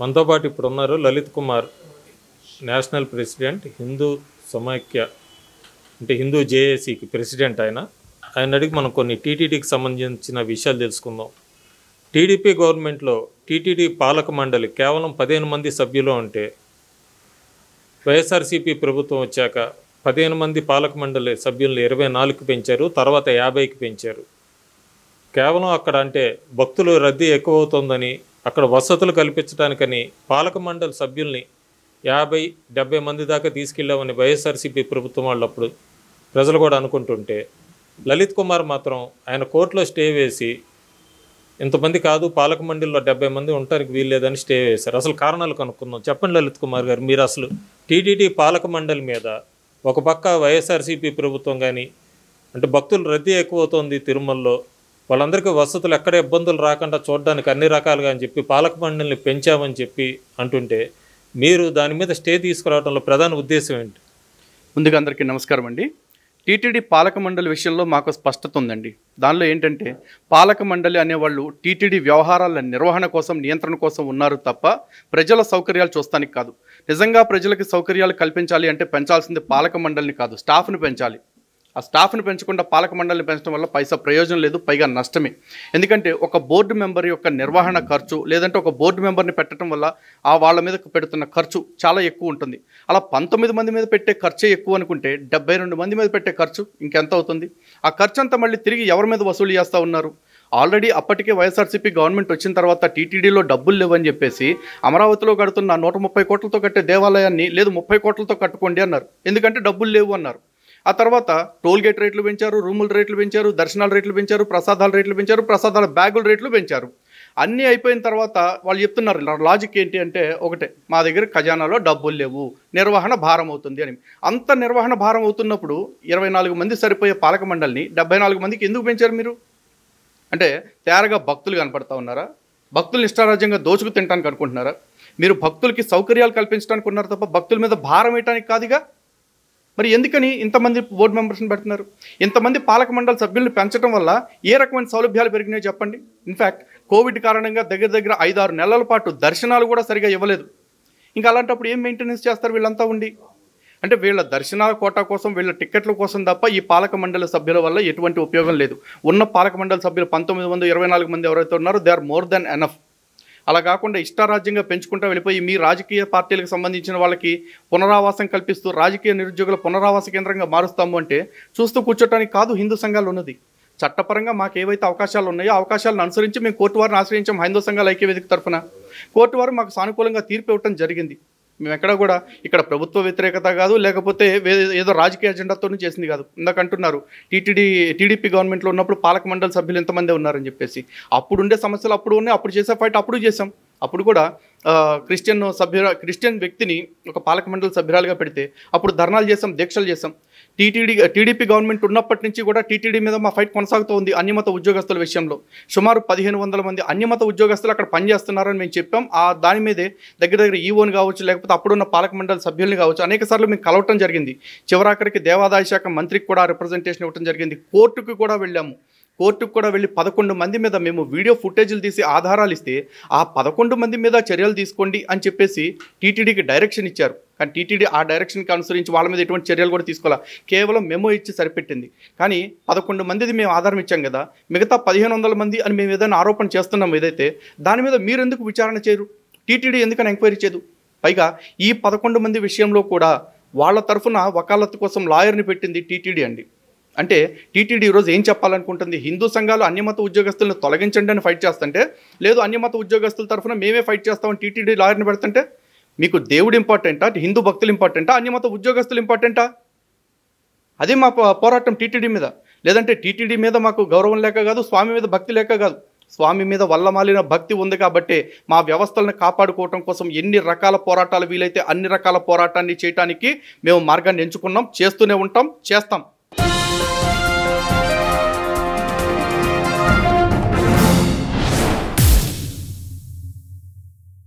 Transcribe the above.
మనతో పాటు ఇప్పుడు ఉన్నారు లలిత్ కుమార్, నేషనల్ ప్రెసిడెంట్ హిందూ సమైక్య, అంటే హిందూ జేఏసీకి ప్రెసిడెంట్. ఆయన అడిగి మనం కొన్ని టీటీడీకి సంబంధించిన విషయాలు తెలుసుకుందాం. టీడీపీ గవర్నమెంట్లో టీటీడీ పాలక మండలి కేవలం 15 మంది సభ్యులు ఉంటే, వైఎస్ఆర్సీపీ ప్రభుత్వం వచ్చాక 15 మంది పాలక మండలి సభ్యులను 24కి పెంచారు, తర్వాత 50కి పెంచారు. కేవలం అక్కడ అంటే భక్తులు రద్దీ ఎక్కువ అవుతుందని, అక్కడ వసతులు కల్పించడానికని పాలక మండలి సభ్యుల్ని 50-70 మంది దాకా తీసుకెళ్ళామని వైఎస్ఆర్సీపీ ప్రభుత్వం వాళ్ళు అప్పుడు ప్రజలు కూడా అనుకుంటుంటే, లలిత్ కుమార్ మాత్రం ఆయన కోర్టులో స్టే వేసి ఇంతమంది కాదు, పాలక మండలిలో 70 మంది ఉండటానికి వీల్లేదని స్టే వేశారు. అసలు కారణాలు కనుక్కుందాం. చెప్పండి లలిత్ కుమార్ గారు, మీరు అసలు టీటీడీ పాలక మండలి మీద ఒక పక్క వైఎస్ఆర్సీపీ ప్రభుత్వం కానీ, అంటే భక్తులు రద్దీ ఎక్కువ అవుతోంది తిరుమలలో, వాళ్ళందరికీ వసతులు ఎక్కడ ఇబ్బందులు రాకుండా చూడడానికి అన్ని రకాలుగా అని చెప్పి పాలక మండలిని పెంచామని చెప్పి అంటుంటే, మీరు దాని మీద స్టే తీసుకురావడంలో ప్రధాన ఉద్దేశం ఏంటి? ముందుగా అందరికీ నమస్కారం అండి. టీటీడీ పాలక మండలి విషయంలో మాకు స్పష్టత ఉందండి. దానిలో ఏంటంటే, పాలక మండలి అనేవాళ్ళు టీటీడీ వ్యవహారాల నిర్వహణ కోసం, నియంత్రణ కోసం ఉన్నారు తప్ప ప్రజల సౌకర్యాలు చూస్తానికి కాదు. నిజంగా ప్రజలకు సౌకర్యాలు కల్పించాలి అంటే పెంచాల్సింది పాలక మండలిని కాదు, స్టాఫ్ను పెంచాలి. ఆ స్టాఫ్ను పెంచకుండా పాలక మండలిని పెంచడం వల్ల పైసా ప్రయోజనం లేదు, పైగా నష్టమే. ఎందుకంటే ఒక బోర్డు మెంబర్ యొక్క నిర్వహణ ఖర్చు, లేదంటే ఒక బోర్డు మెంబర్ని పెట్టడం వల్ల ఆ వాళ్ళ మీద పెడుతున్న ఖర్చు చాలా ఎక్కువ ఉంటుంది. అలా 19 మంది మీద పెట్టే ఖర్చే ఎక్కువ అనుకుంటే, 72 మంది మీద పెట్టే ఖర్చు ఇంకెంత అవుతుంది? ఆ ఖర్చు అంతా మళ్ళీ తిరిగి ఎవరి మీద వసూలు చేస్తూ ఉన్నారు? ఆల్రెడీ అప్పటికే వైఎస్ఆర్సీపీ గవర్నమెంట్ వచ్చిన తర్వాత టీటీడీలో డబ్బులు లేవని చెప్పేసి అమరావతిలో కడుతున్న 130 కోట్లతో కట్టే దేవాలయాన్ని, లేదు 30 కోట్లతో కట్టుకోండి అన్నారు. ఎందుకంటే డబ్బులు లేవు అన్నారు. ఆ తర్వాత టోల్ గేట్ రేట్లు పెంచారు, రూముల రేట్లు పెంచారు, దర్శనాల రేట్లు పెంచారు, ప్రసాదాల రేట్లు పెంచారు, ప్రసాదాల బ్యాగుల రేట్లు పెంచారు. అన్నీ అయిపోయిన తర్వాత వాళ్ళు చెప్తున్నారు లాజిక్ ఏంటి అంటే, ఒకటే, మా దగ్గర ఖజానాలో డబ్బులు లేవు, నిర్వహణ భారం అవుతుంది అని. అంత నిర్వహణ భారం అవుతున్నప్పుడు 24 మంది సరిపోయే పాలక మండలిని 74 మందికి ఎందుకు పెంచారు మీరు? అంటే తేరగా భక్తులు కనపడతా ఉన్నారా? భక్తులు ఇష్టారాజ్యంగా దోచుకు తినడానికి అనుకుంటున్నారా? మీరు భక్తులకి సౌకర్యాలు కల్పించడానికి ఉన్నారు తప్ప భక్తుల మీద భారం వేయటానికి కాదుగా. మరి ఎందుకని ఇంతమంది బోర్డు మెంబర్స్ని పెడుతున్నారు? ఇంతమంది పాలక మండలి సభ్యులను పెంచడం వల్ల ఏ రకమైన సౌలభ్యాలు పెరిగినాయో చెప్పండి. ఇన్ఫ్యాక్ట్ కోవిడ్ కారణంగా దగ్గర 5-6 నెలల పాటు దర్శనాలు కూడా సరిగా ఇవ్వలేదు. ఇంకా అలాంటప్పుడు ఏం మెయింటెనెన్స్ చేస్తారు వీళ్ళంతా ఉండి? అంటే వీళ్ళ దర్శనాల కోటా కోసం, వీళ్ళ టిక్కెట్ల కోసం తప్ప ఈ పాలక మండలి సభ్యుల వల్ల ఎటువంటి ఉపయోగం లేదు. ఉన్న పాలక మండలి సభ్యులు 1924 మంది ఎవరైతే ఉన్నారో, they are more than enough. అలా కాకుండా ఇష్టారాజ్యంగా పెంచుకుంటూ వెళ్ళిపోయి మీ రాజకీయ పార్టీలకు సంబంధించిన వాళ్ళకి పునరావాసం కల్పిస్తూ రాజకీయ నిరుద్యోగుల పునరావాస కేంద్రంగా మారుస్తాము అంటే చూస్తూ కూర్చోటానికి కాదు హిందూ సంఘాలు ఉన్నది. చట్టపరంగా మాకు ఏవైతే అవకాశాలు ఉన్నాయో అవకాశాలను అనుసరించి మేము కోర్టు వారిని ఆశ్రయించాం. హిందూ సంఘాల ఐక్యవేదిక తరఫున కోర్టు వారు మాకు సానుకూలంగా తీర్పు ఇవ్వటం జరిగింది. మేము ఎక్కడ కూడా ఇక్కడ ప్రభుత్వ వ్యతిరేకత కాదు, లేకపోతే ఏదో రాజకీయ అజెండాతో చేసింది కాదు. ఇందాక అంటున్నారు టీడీపీ గవర్నమెంట్లో ఉన్నప్పుడు పాలక మండలి సభ్యులు ఎంతమంది ఉన్నారని చెప్పేసి, అప్పుడు ఉండే సమస్యలు అప్పుడు ఉన్నాయి, అప్పుడు చేసే ఫైట్ అప్పుడు చేసాం. అప్పుడు కూడా క్రిస్టియన్ వ్యక్తిని ఒక పాలక మండలి సభ్యురాలుగా పెడితే అప్పుడు ధర్నాలు చేసాం, దీక్షలు చేసాం. టీడీపీ గవర్నమెంట్ ఉన్నప్పటి నుంచి కూడా టీటీడీ మీద మా ఫైట్ కొనసాగుతూ ఉంది. అన్యమత ఉద్యోగస్తుల విషయంలో సుమారు 1500 మంది అన్యమత ఉద్యోగస్తులు అక్కడ పనిచేస్తున్నారని మేము చెప్పాం. ఆ దాని మీదే దగ్గర ఈఓని కావచ్చు, లేకపోతే అప్పుడున్న పాలక మండలి సభ్యుల్ని కావచ్చు, అనేక సార్లు మేము కలవటం జరిగింది. చివరాఖరికి దేవాదాయ శాఖ మంత్రికి కూడా రిప్రజెంటేషన్ ఇవ్వడం జరిగింది. కోర్టుకు కూడా వెళ్ళాము. కోర్టుకు కూడా వెళ్ళి 11 మంది మీద మేము వీడియో ఫుటేజీలు తీసి ఆధారాలు ఇస్తే, ఆ 11 మంది మీద చర్యలు తీసుకోండి అని చెప్పేసి టీటీడీకి డైరెక్షన్ ఇచ్చారు. కానీ టీటీడీ ఆ డైరెక్షన్కి అనుసరించి వాళ్ళ మీద ఎటువంటి చర్యలు కూడా తీసుకోవాలి, కేవలం మెమో ఇచ్చి సరిపెట్టింది. కానీ 11 మందిది మేము ఆధారం ఇచ్చాం కదా, మిగతా 1500 మంది అని మేము ఏదైనా ఆరోపణ చేస్తున్నాం ఏదైతే, దాని మీద మీరు ఎందుకు విచారణ చేయరు? టీటీడీ ఎందుకని ఎంక్వైరీ చేయదు? పైగా ఈ 11 మంది విషయంలో కూడా వాళ్ళ తరఫున వకాలత్తు కోసం లాయర్ని పెట్టింది టీటీడీ అండి. అంటే టీటీడీ ఈరోజు ఏం చెప్పాలనుకుంటుంది? హిందూ సంఘాలు అన్యమత ఉద్యోగస్తులను తొలగించండి అని ఫైట్ చేస్తుంటే, లేదు అన్యమత ఉద్యోగస్తుల తరఫున మేమే ఫైట్ చేస్తామని టీటీడీ లాయర్ని పెడుతుంటే, మీకు దేవుడు ఇంపార్టెంటా, హిందూ భక్తులు ఇంపార్టెంటా, అన్యమత ఉద్యోగస్తులు ఇంపార్టెంటా? అదే మా పోరాటం టీటీడీ మీద. లేదంటే టీటీడీ మీద మాకు గౌరవం లేక కాదు, స్వామి మీద భక్తి లేక కాదు. స్వామి మీద వల్ల మాలిన భక్తి ఉంది కాబట్టి మా వ్యవస్థలను కాపాడుకోవటం కోసం ఎన్ని రకాల పోరాటాలు వీలైతే అన్ని రకాల పోరాటాన్ని చేయడానికి మేము మార్గాన్ని ఎంచుకున్నాం, చేస్తూనే ఉంటాం, చేస్తాం.